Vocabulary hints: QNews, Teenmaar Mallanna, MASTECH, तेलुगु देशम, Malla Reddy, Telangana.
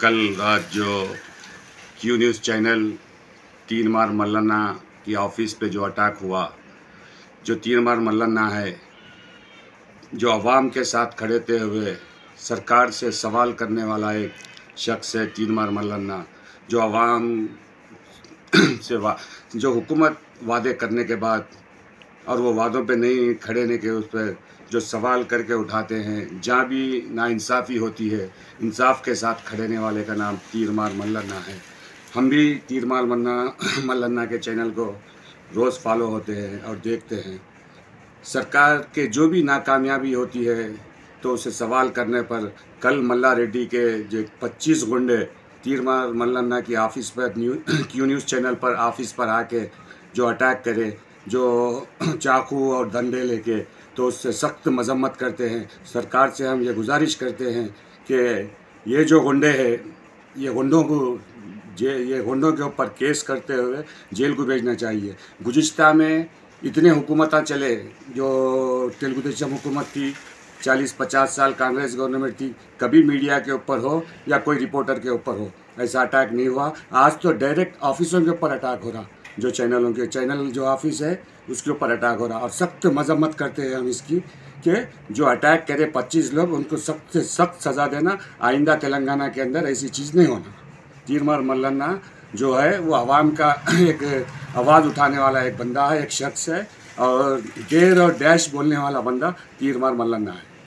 कल रात जो Q news channel Teenmar Mallanna की ऑफिस पे जो अटैक हुआ, जो तीनमार मल्लन्ना है जो आवाम के साथ खड़े थे हुए सरकार से सवाल करने वाला एक शख्स है तीनमार मल्लन्ना, जो आवाम से जो हुकूमत वादे करने के बाद और वो वादों पे नहीं खड़े होने के उस पर जो सवाल करके उठाते हैं, जहाँ भी नाइंसाफ़ी होती है इंसाफ के साथ खड़े होने वाले का नाम तीनमार मल्लन्ना है। हम भी तीनमार मल्लन्ना के चैनल को रोज़ फॉलो होते हैं और देखते हैं। सरकार के जो भी नाकामयाबी होती है तो उसे सवाल करने पर कल मल्ला रेड्डी के जो 25 गुंडे तीनमार मल्लन्ना की ऑफिस पर क्यू न्यूज़ चैनल पर ऑफिस पर आके जो अटैक करे, जो चाकू और डंडे लेके, तो उससे सख्त मजम्मत करते हैं। सरकार से हम ये गुजारिश करते हैं कि ये जो गुंडे हैं, ये गुंडों को ये गुंडों के ऊपर केस करते हुए जेल को भेजना चाहिए। गुज़िश्ता में इतने हुकूमतें चले, जो तेलुगु देशम हुकूमत थी, 40-50 साल कांग्रेस गवर्नमेंट थी, कभी मीडिया के ऊपर हो या कोई रिपोर्टर के ऊपर हो ऐसा अटैक नहीं हुआ। आज तो डायरेक्ट ऑफिसों के ऊपर अटैक हो रहा, जो चैनलों के चैनल जो ऑफिस है उसके ऊपर अटैक हो रहा। और सख्त मजम्मत करते हैं हम इसकी कि जो अटैक करे 25 लोग, उनको सख्त से सख्त सज़ा देना। आइंदा तेलंगाना के अंदर ऐसी चीज़ नहीं होना। तीनमार मल्लन्ना जो है वो आवाम का एक आवाज़ उठाने वाला एक बंदा है, एक शख्स है और डेर और डैश बोलने वाला बंदा तीनमार मल्लन्ना है।